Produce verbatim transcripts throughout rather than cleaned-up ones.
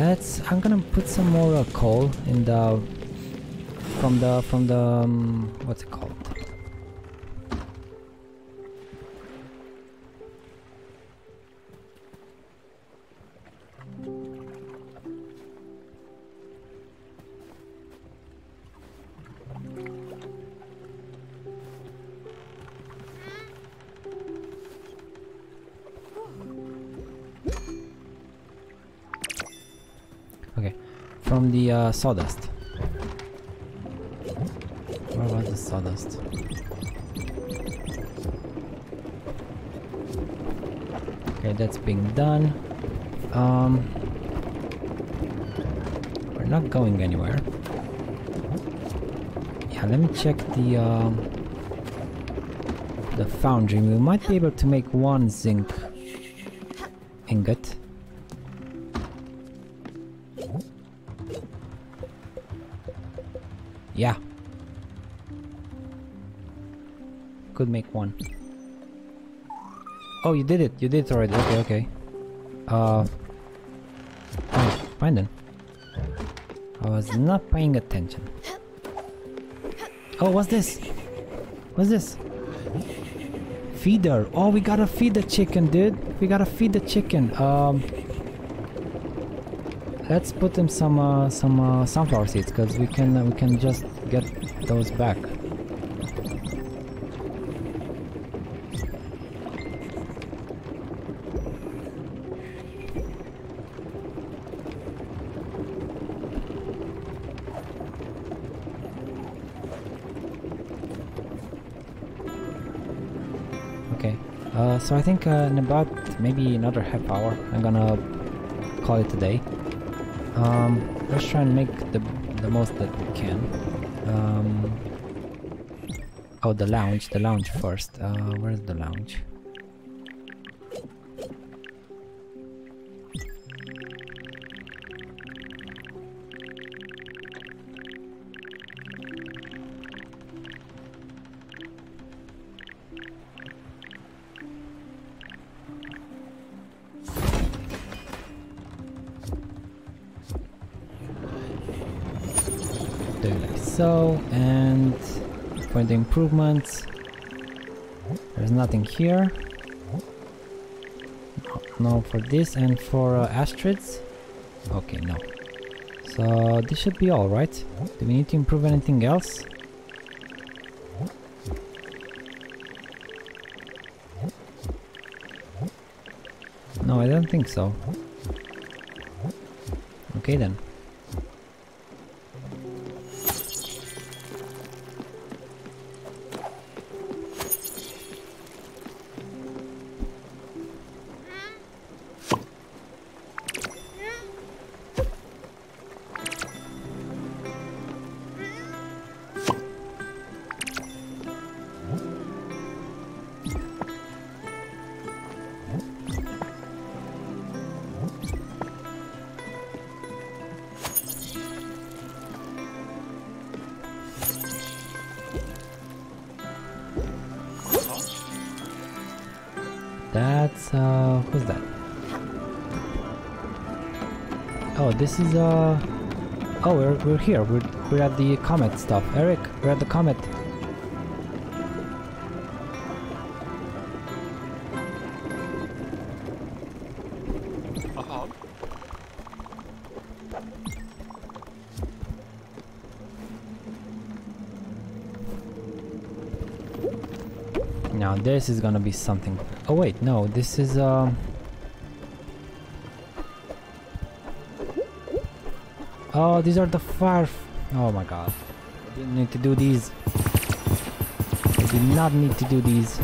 let's, I'm gonna put some more uh, coal in the, from the, from the, um, what's it called? From the uh, sawdust. Where was the sawdust? Okay, that's being done. Um, we're not going anywhere. Yeah, let me check the uh, the foundry. We might be able to make one zinc ingot. Yeah. Could make one. Oh, you did it. You did it already. Okay, okay. Uh. Oh, fine then. I was not paying attention. Oh, what's this? What's this? Feeder. Oh, we gotta feed the chicken, dude. We gotta feed the chicken. Um. Let's put him some uh, some uh, sunflower seeds, because we can uh, we can just get those back. Okay, uh, so I think uh, in about maybe another half hour, I'm gonna call it today. Um, let's try and make the, the most that we can. Um, oh, the lounge, the lounge first. Uh, where's the lounge? So, and for the improvements, there's nothing here. No for this, and for uh, Astrid's, okay, no. So this should be all, right? Do we need to improve anything else? No, I don't think so. Okay then. That's, uh, who's that? Oh, this is, uh, oh, we're, we're here, we're, we're at the comet stuff. Eric, we're at the comet. Uh-huh. Now this is gonna be something. Oh wait, no, this is um oh, these are the fire f oh my god. I didn't need to do these. I did not need to do these.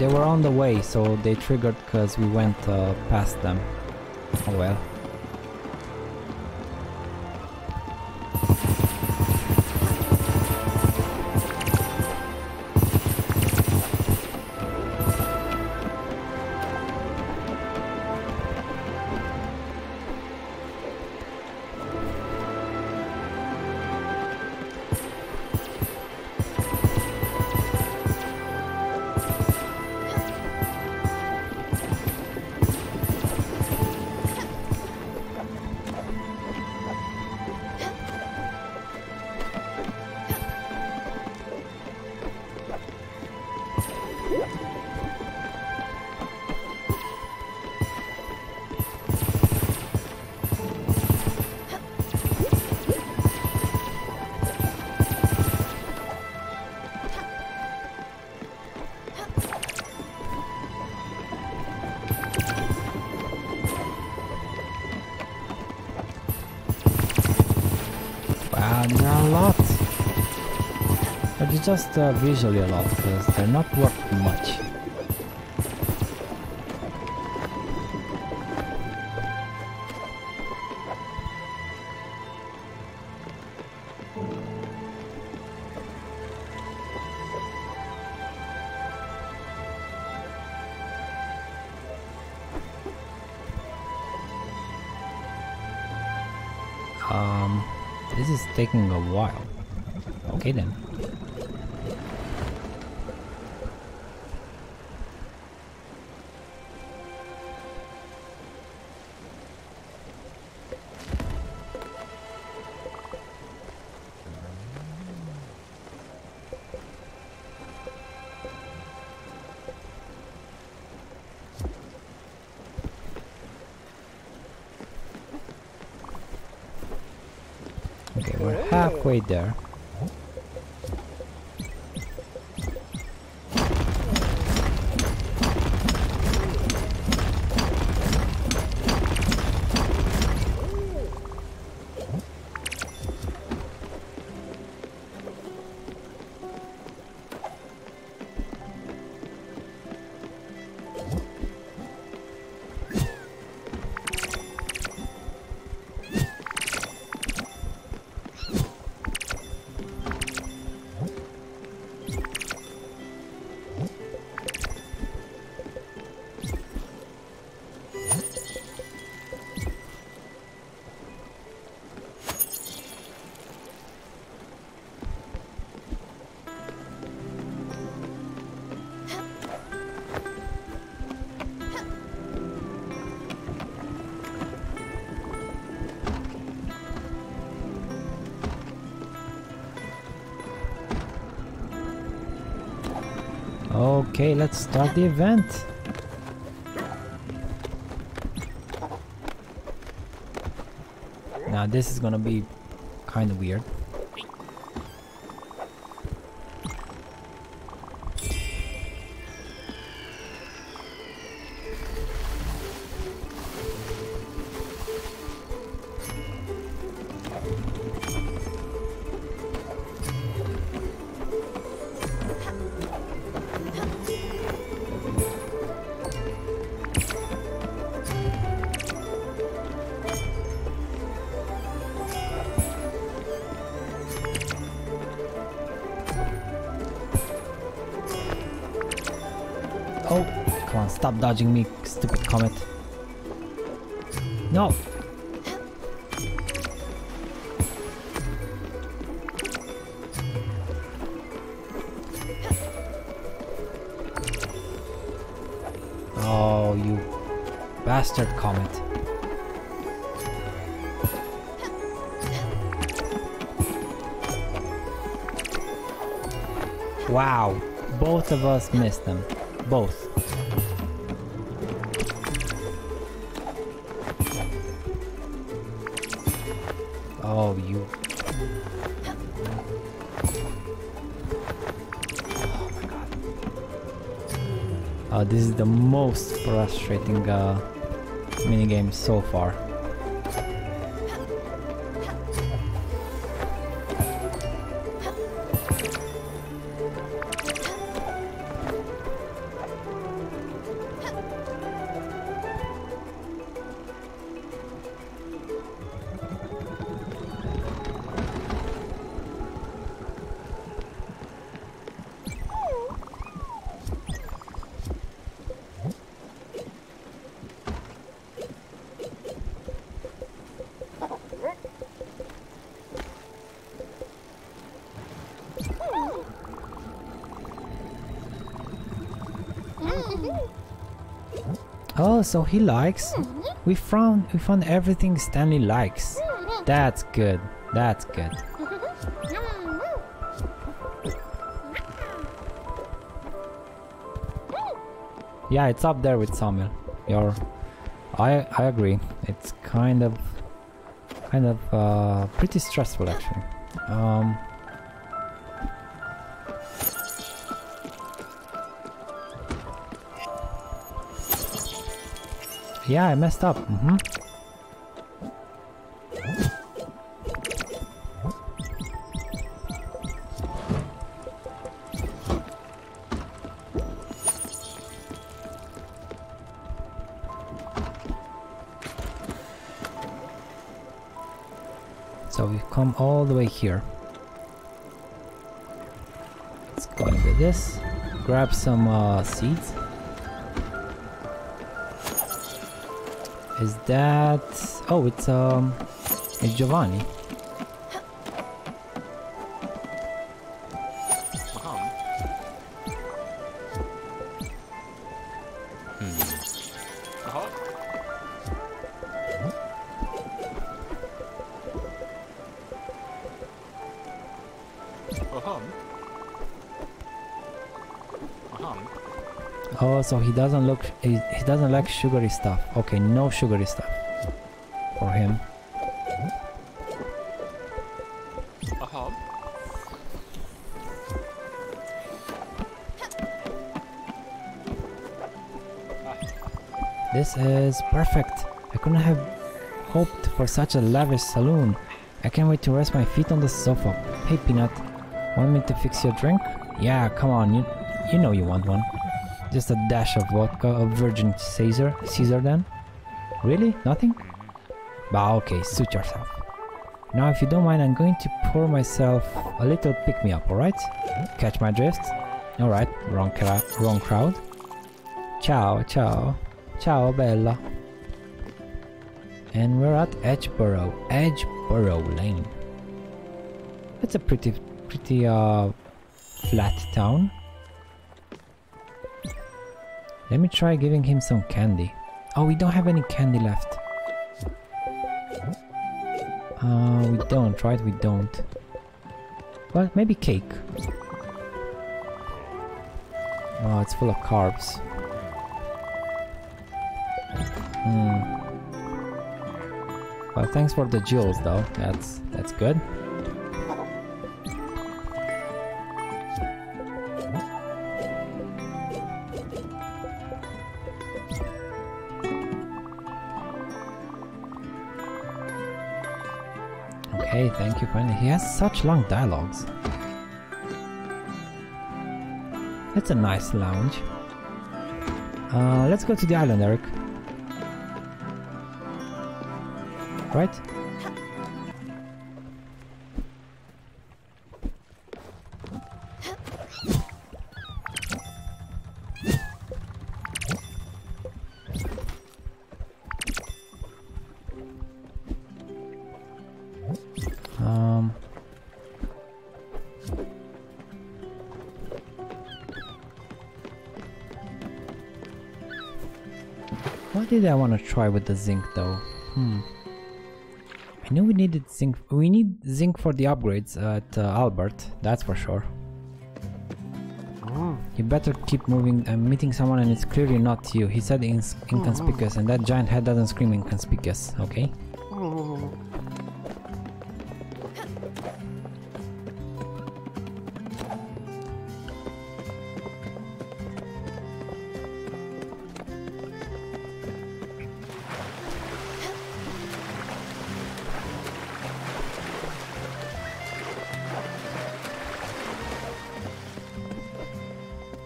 They were on the way, so they triggered because we went uh, past them. Oh well. Uh, there are a lot, but it's just uh, visually a lot because they're not worth much. Um, this is taking a while. Okay then. Halfway there. Okay, let's start the event. Now this is gonna be kind of weird. Stop dodging me, stupid comet. No! Oh, you bastard comet. Wow, both of us missed them. Both. Oh, you. Oh my god. Uh, this is the most frustrating uh, minigame so far. Oh, so he likes. We found we found everything Stanley likes. That's good. That's good. Yeah, it's up there with Samuel. You're, I I agree. It's kind of kind of uh, pretty stressful actually. Um, Yeah, I messed up. Mm-hmm. come all the way here. Let's go into this. Grab some uh, seeds. Is that... oh, it's um, it's Giovanni. Oh, so he doesn't look, he, he doesn't like sugary stuff. Okay, no sugary stuff for him. Uh-huh. This is perfect. I couldn't have hoped for such a lavish saloon. I can't wait to rest my feet on the sofa. Hey, Peanut, want me to fix your drink? Yeah, come on, you, you know you want one. Just a dash of vodka, of virgin Caesar, Caesar then? Really? Nothing? Bah, okay, suit yourself. Now if you don't mind, I'm going to pour myself a little pick-me-up, alright? Catch my drift? Alright, wrong, wrong crowd. Ciao, ciao. Ciao, bella. And we're at Edgeboro, Edgeboro Lane. It's a pretty, pretty uh, flat town. Let me try giving him some candy. Oh, we don't have any candy left. Uh, we don't, right? We don't. Well, maybe cake. Oh, it's full of carbs. Mm. Well, thanks for the jewels, though. That's that's good. Hey, thank you, friend. He has such long dialogues. That's a nice lounge. Uh, let's go to the island, Eric. Right? What did I want to try with the zinc though? Hmm. I knew we needed zinc. We need zinc for the upgrades at uh, Albert, that's for sure. Oh. You better keep moving. I'm meeting someone and it's clearly not you. He said in inconspicuous, and that giant head doesn't scream inconspicuous, okay? Oh.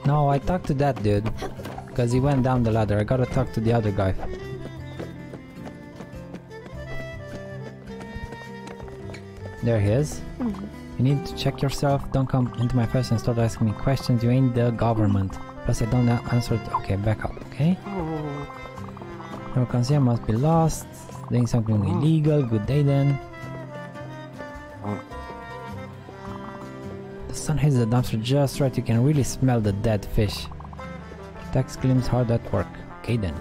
No, I talked to that dude, because he went down the ladder. I gotta talk to the other guy. There he is. You need to check yourself. Don't come into my face and start asking me questions. You ain't the government. Plus I don't answer to... okay, back up, okay? No concern, must be lost. Doing something illegal. Good day then. Sun hits the dumpster just right. You can really smell the dead fish. Tax claims hard at work. Okay then.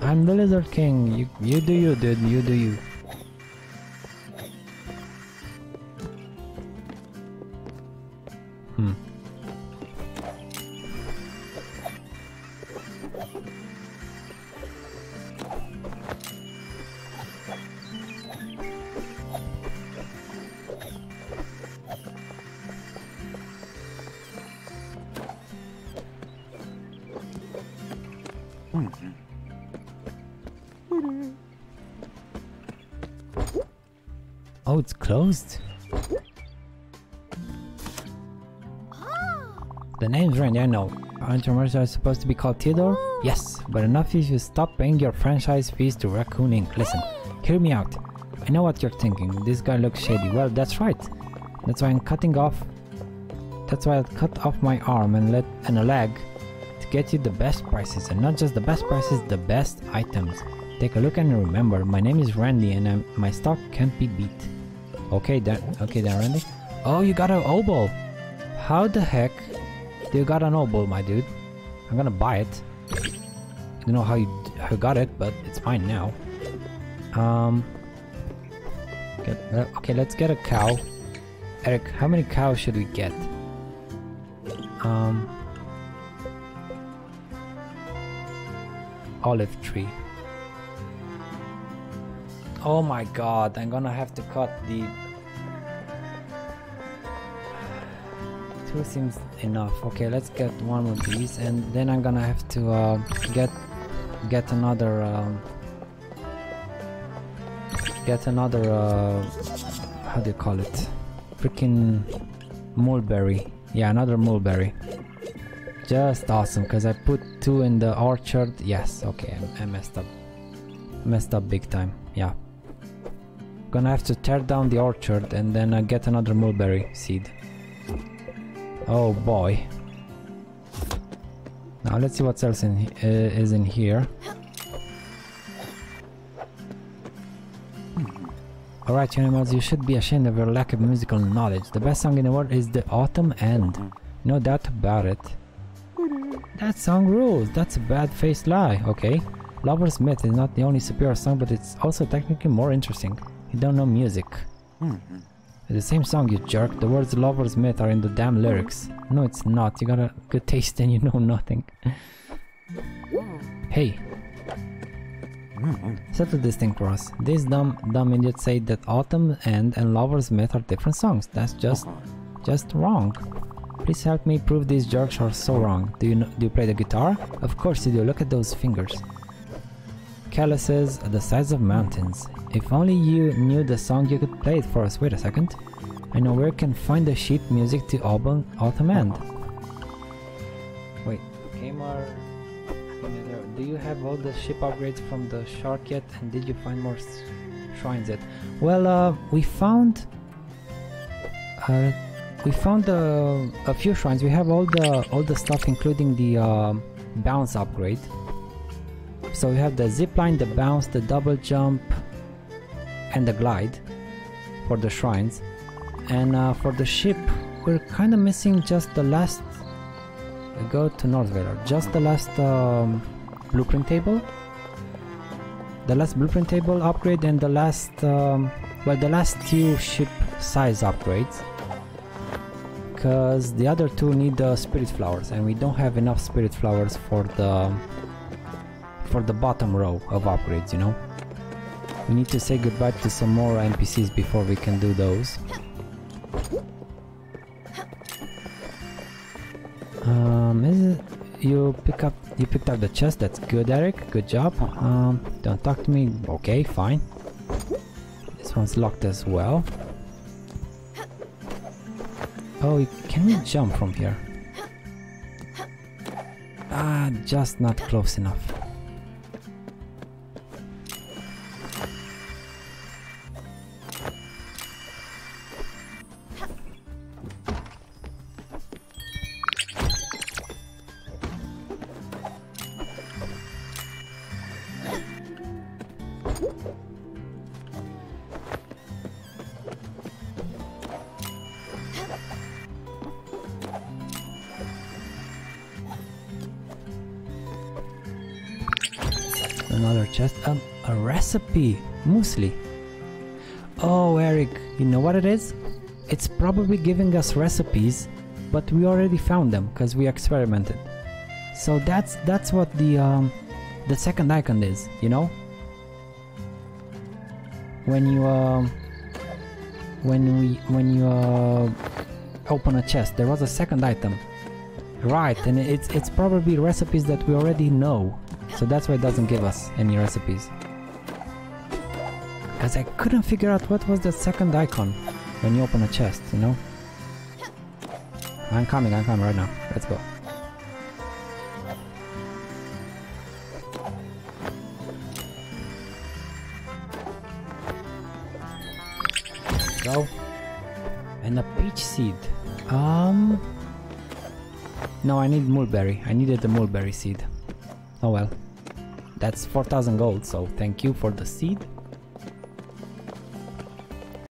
I'm the lizard king. You, you do you, dude. You do you. Hmm. Oh, it's closed? The name's Randy, I know. Aren't your merchandise supposed to be called Theodore? Yes, but enough if you stop paying your franchise fees to Raccoon Incorporated. Listen, hear me out. I know what you're thinking. This guy looks shady. Well, that's right. That's why I'm cutting off... That's why I cut off my arm and, let, and a leg to get you the best prices. And not just the best prices, the best items. Take a look and remember, my name is Randy and I'm, my stock can't be beat. Okay then, okay then Randy. Oh, you got an oboe! How the heck do you got an oboe, my dude? I'm gonna buy it. I don't know how you, how you got it, but it's mine now. Um. Get, uh, okay, let's get a cow. Eric, how many cows should we get? Um. Olive tree. Oh my god, I'm gonna have to cut the... Two seems enough. Okay, let's get one of these and then I'm gonna have to uh, get get another um, get another uh, how do you call it? Freaking mulberry. Yeah, another mulberry. Just awesome, because I put two in the orchard. Yes, okay, I, I messed up. Messed up big time, yeah. Gonna have to tear down the orchard and then uh, get another mulberry seed. Oh boy. Now let's see what else in, uh, is in here. Hmm. Alright, you animals, you should be ashamed of your lack of musical knowledge. The best song in the world is The Autumn's End. No doubt about it. That song rules. That's a bad-faced lie. Okay. Lover's Myth is not the only superior song, but it's also technically more interesting. You don't know music. Mm-hmm. It's the same song, you jerk. The words Lover's Myth are in the damn lyrics. No, it's not. You got a good taste and you know nothing. Hey. Mm-hmm. Settle this thing for us. These dumb, dumb idiots say that Autumn's End and Lover's Myth are different songs. That's just, just wrong. Please help me prove these jerks are so wrong. Do you, know, do you play the guitar? Of course you do. Look at those fingers. Calluses the size of mountains. If only you knew the song, you could play it for us. Wait a second. I know where you can find the sheet music to Autumn, Autumn End. Wait, Kaymar, do you have all the ship upgrades from the shark yet? And did you find more shrines yet? Well, uh, we found... Uh, we found uh, a few shrines. We have all the, all the stuff including the uh, bounce upgrade. So we have the zipline, the bounce, the double jump, and the glide for the shrines. And uh, for the ship, we're kind of missing just the last... Uh, go to Northvale. Just the last um, blueprint table. The last blueprint table upgrade and the last... Um, well, the last two ship size upgrades. Because the other two need the uh, spirit flowers, and we don't have enough spirit flowers for the... for the bottom row of upgrades, you know? We need to say goodbye to some more N P Cs before we can do those. Um, is it... You pick up... You picked up the chest, that's good, Eric. Good job. Um, don't talk to me. Okay, fine. This one's locked as well. Oh, can we jump from here? Ah, just not close enough. Another chest, um, a recipe, muesli. Oh, Eric, you know what it is? It's probably giving us recipes, but we already found them because we experimented. So that's that's what the um, the second icon is, you know. When you um, when we when you uh, open a chest, there was a second item, right? And it's it's probably recipes that we already know. So that's why it doesn't give us any recipes. Because I couldn't figure out what was the second icon when you open a chest, you know? I'm coming, I'm coming right now. Let's go. go. And a peach seed. Um. No, I need mulberry. I needed the mulberry seed. Oh well. That's four thousand gold, so thank you for the seed.